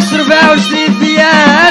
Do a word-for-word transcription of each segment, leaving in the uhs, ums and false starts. أشرفها وشريف فيها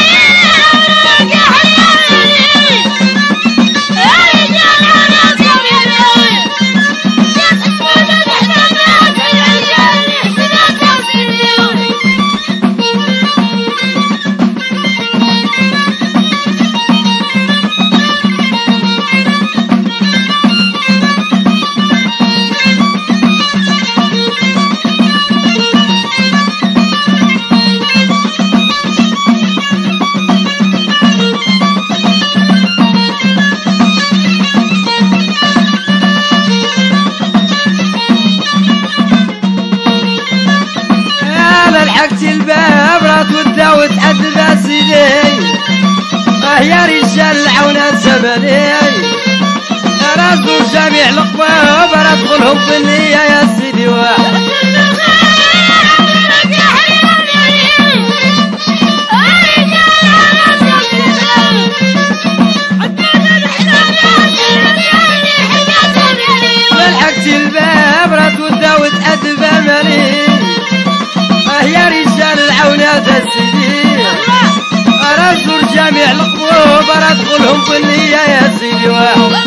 أولوك أحلامي يا رجال العونات يا بيبي يا تكون الأحلامات العيال حسنات تمليوني. جميع القواب انا ادخلهم في النية يا سيدي واحد ولحقت الباب ردودة وتأدب اماني. اه يا رجال العونات يا سيدي انا ازور جميع القواب انا ادخلهم في النية يا سيدي واحد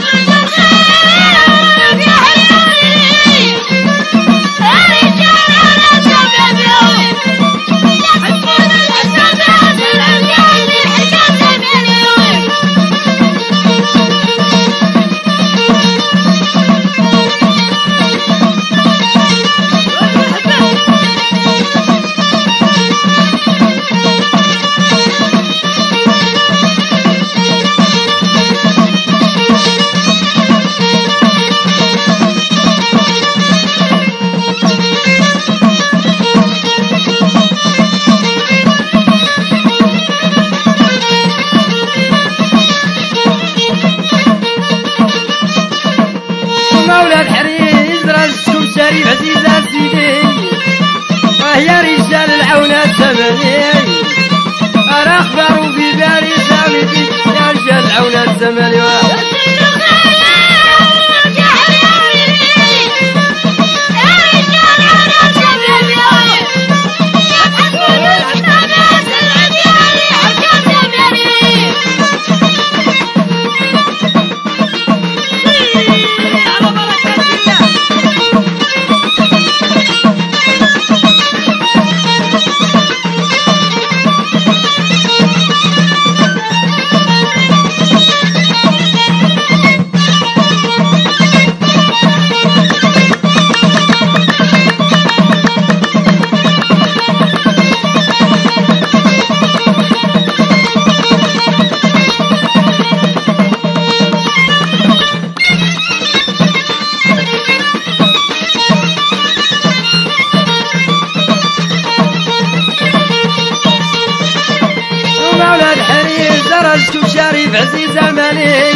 عزيز الملك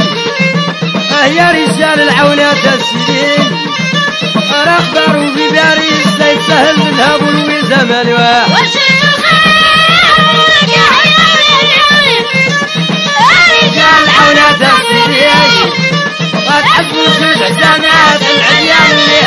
يا رجال العونات السنين أنا أخبره في باريس لا يتسهل منها بلوي زمن وشيوخ العونات يا رجال العونات السنين قد حسبوا شجع سنات العليا